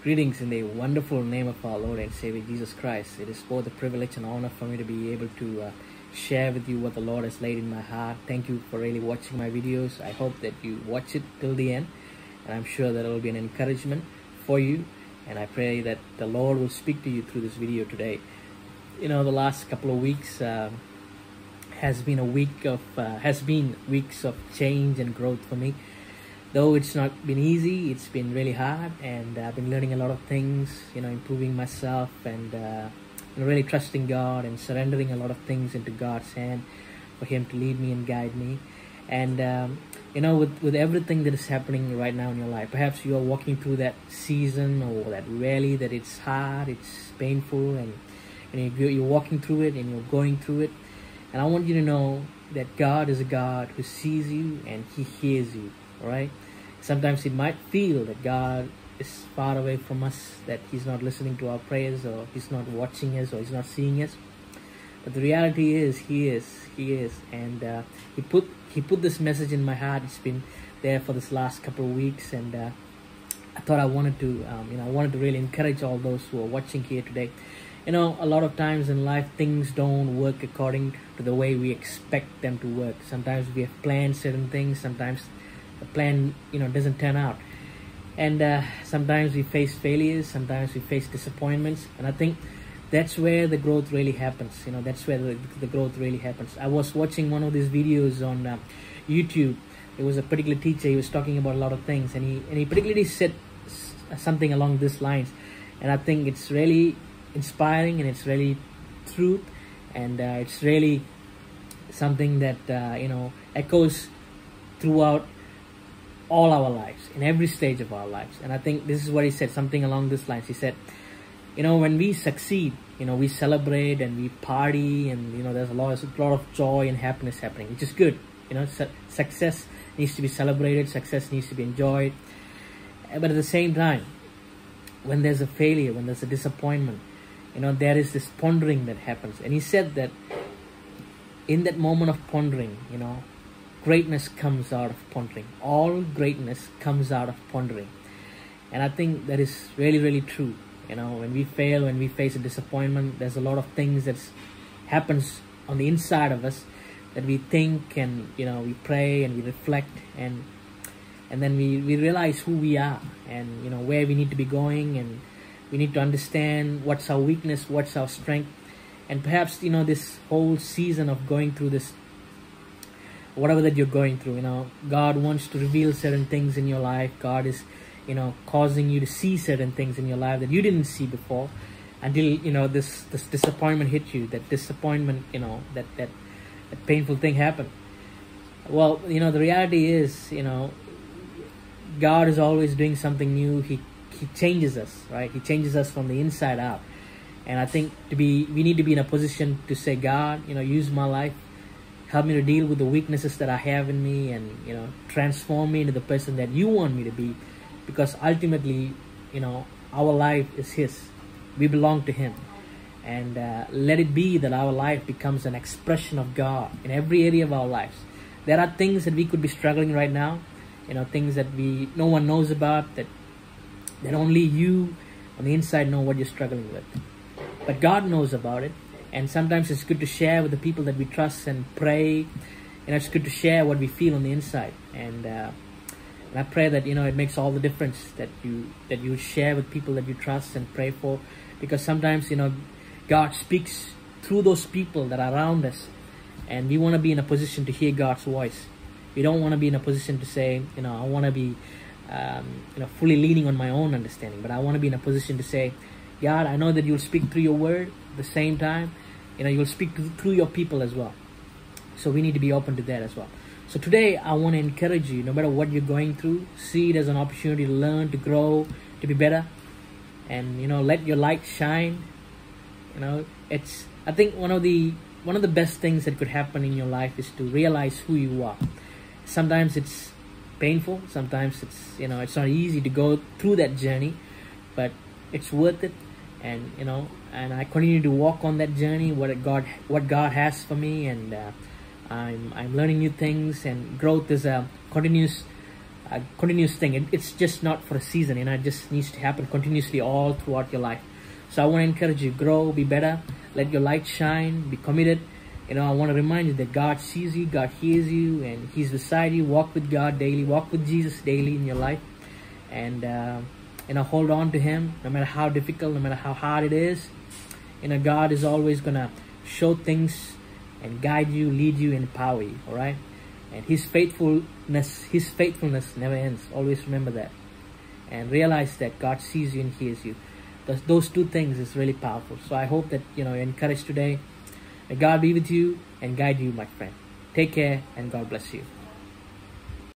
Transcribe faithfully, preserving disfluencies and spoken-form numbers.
Greetings in the wonderful name of our Lord and Savior Jesus Christ. It is both a privilege and honor for me to be able to uh, share with you what the Lord has laid in my heart. Thank you for really watching my videos. I hope that you watch it till the end, and I'm sure that it will be an encouragement for you. And I pray that the Lord will speak to you through this video today. You know, the last couple of weeks uh, has been a week of uh, has been weeks of change and growth for me. Though it's not been easy, it's been really hard, and I've been learning a lot of things, you know, improving myself and uh, really trusting God and surrendering a lot of things into God's hand for Him to lead me and guide me. And, um, you know, with, with everything that is happening right now in your life, perhaps you are walking through that season or that valley that it's hard, it's painful, and, and you're, you're walking through it and you're going through it. And I want you to know that God is a God who sees you and He hears you. All right? Sometimes it might feel that God is far away from us, that He's not listening to our prayers, or He's not watching us, or He's not seeing us. But the reality is, He is, He is, and uh, He put He put this message in my heart. It's been there for this last couple of weeks, and uh, I thought I wanted to, um, you know, I wanted to really encourage all those who are watching here today. You know, a lot of times in life, things don't work according to the way we expect them to work. Sometimes we have planned certain things. Sometimes the plan, you know, doesn't turn out, and uh, sometimes we face failures, sometimes we face disappointments, and I think that's where the growth really happens. You know, that's where the, the growth really happens. I was watching one of these videos on uh, YouTube. It was a particular teacher. He was talking about a lot of things, and he and he particularly said something along these lines, and I think it's really inspiring, and it's really true, and uh, it's really something that uh, you know, echoes throughout all our lives, in every stage of our lives. And I think this is what he said, something along these lines. He said, you know, when we succeed, you know, we celebrate and we party, and, you know, there's a lot, a lot of joy and happiness happening, which is good. You know, su success needs to be celebrated, success needs to be enjoyed. But at the same time, when there's a failure, when there's a disappointment, you know, there is this pondering that happens. And he said that in that moment of pondering, you know, greatness comes out of pondering. All greatness comes out of pondering. And I think that is really, really true. You know, when we fail, when we face a disappointment, there's a lot of things that happens on the inside of us that we think, and, you know, we pray and we reflect, and and then we, we realize who we are, and, you know, where we need to be going, and we need to understand what's our weakness, what's our strength. And perhaps, you know, this whole season of going through this, whatever that you're going through, you know, God wants to reveal certain things in your life. God is, you know, causing you to see certain things in your life that you didn't see before, until, you know, this this disappointment hit you, that disappointment, you know, that that, that painful thing happened. Well, you know, the reality is, you know, God is always doing something new. He He changes us, right? He changes us from the inside out. And I think to be, we need to be in a position to say, God, you know, use my life. Help me to deal with the weaknesses that I have in me, and, you know, transform me into the person that you want me to be. Because ultimately, you know, our life is His. We belong to Him. And uh, let it be that our life becomes an expression of God in every area of our lives. There are things that we could be struggling right now, you know, things that we no one knows about, that, that only you on the inside know what you're struggling with. But God knows about it. And sometimes it's good to share with the people that we trust and pray. And it's good to share what we feel on the inside. And, uh, and I pray that, you know, it makes all the difference that you that you share with people that you trust and pray for. Because sometimes, you know, God speaks through those people that are around us. And we want to be in a position to hear God's voice. We don't want to be in a position to say, you know, I want to be um, you know, fully leaning on my own understanding. But I want to be in a position to say, God, I know that you'll speak through your word. At the same time, you know, you'll speak through your people as well. So we need to be open to that as well. So today I want to encourage you, no matter what you're going through, see it as an opportunity to learn, to grow, to be better. And, you know, let your light shine. You know, it's, I think one of the one of the best things that could happen in your life is to realize who you are. Sometimes it's painful, sometimes it's, you know, it's not easy to go through that journey, but it's worth it. And, you know, and I continue to walk on that journey, what God, what God has for me. And uh, I'm, I'm learning new things, and growth is a continuous a continuous thing. It, it's just not for a season, you know, it just needs to happen continuously all throughout your life. So I want to encourage you, grow, be better, let your light shine, be committed. You know, I want to remind you that God sees you, God hears you, and He's beside you. Walk with God daily, walk with Jesus daily in your life. And, uh, you know, hold on to Him, no matter how difficult, no matter how hard it is. You know, God is always going to show things and guide you, lead you, and empower you, all right? And His faithfulness, His faithfulness never ends. Always remember that. And realize that God sees you and hears you. Those, those two things is really powerful. So I hope that, you know, you're encouraged today. May God be with you and guide you, my friend. Take care, and God bless you.